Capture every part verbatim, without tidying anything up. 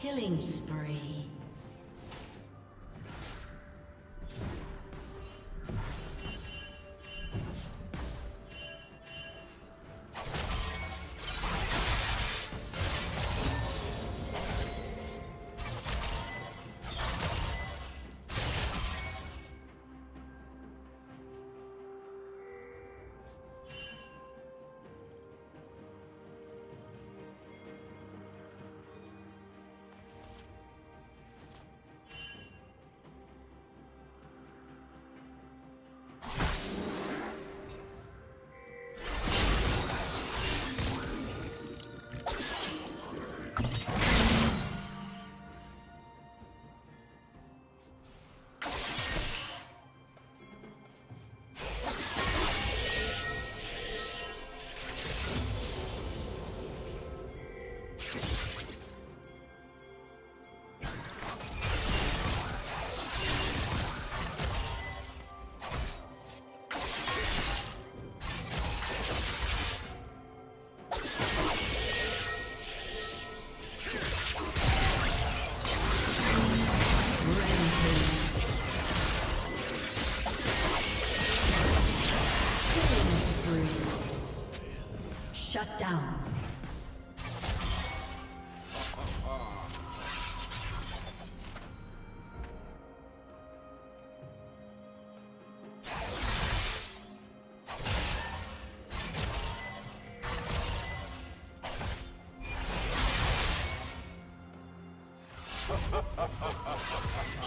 Killing spree.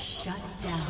Shut down. Shut down.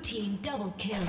Team double kill.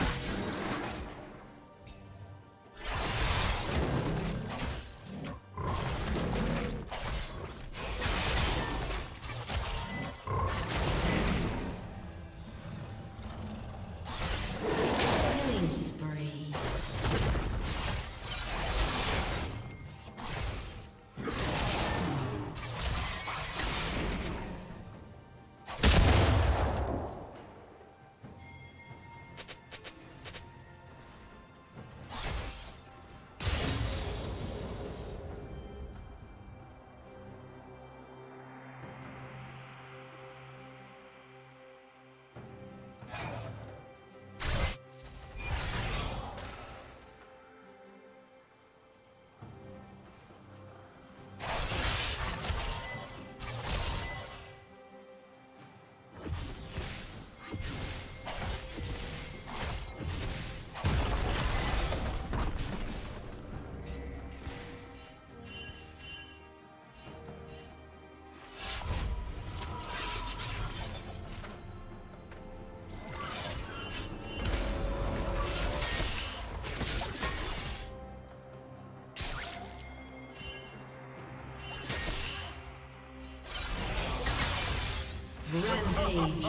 Rampage.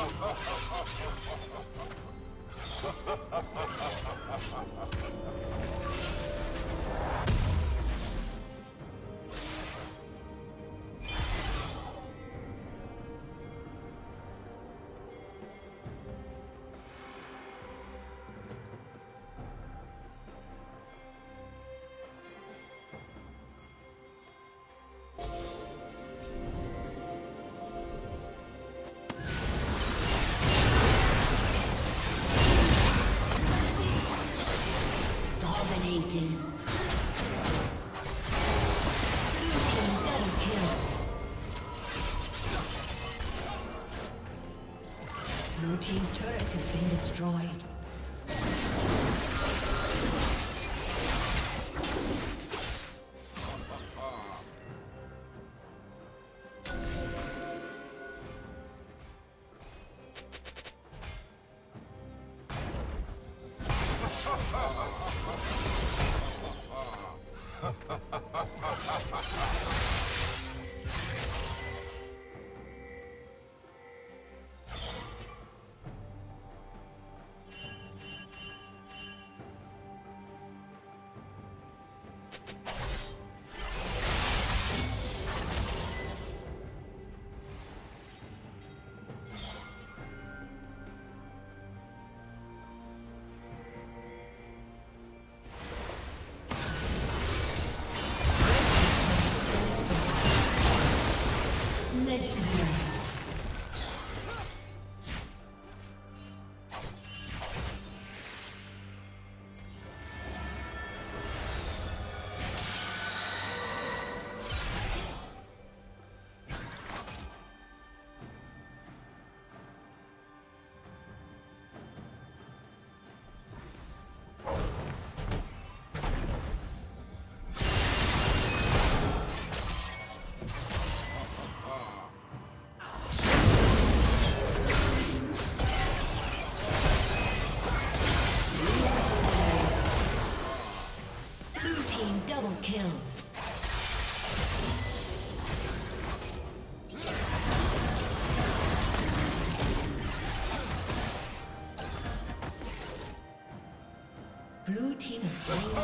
Blue team double kill. Blue team's turret has been destroyed.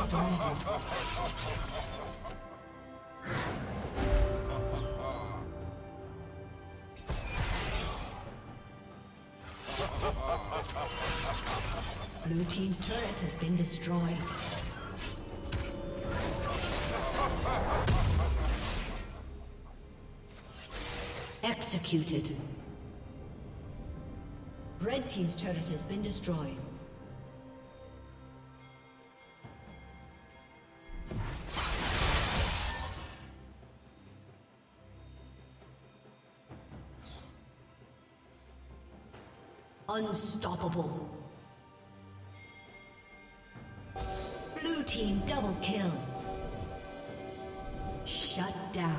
Blue team's turret has been destroyed. Executed. Red team's turret has been destroyed. Unstoppable. Blue team double kill. Shut down.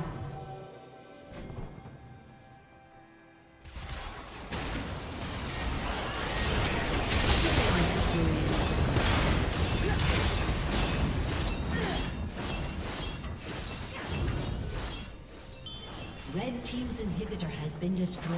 Red team's inhibitor has been destroyed.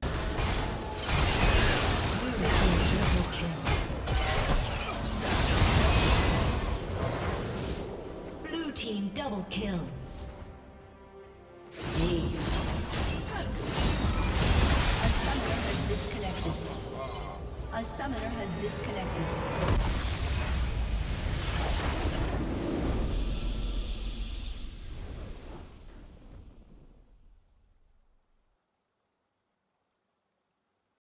Blue team double kill. Team double kill. Please. A summoner has disconnected. A summoner has disconnected.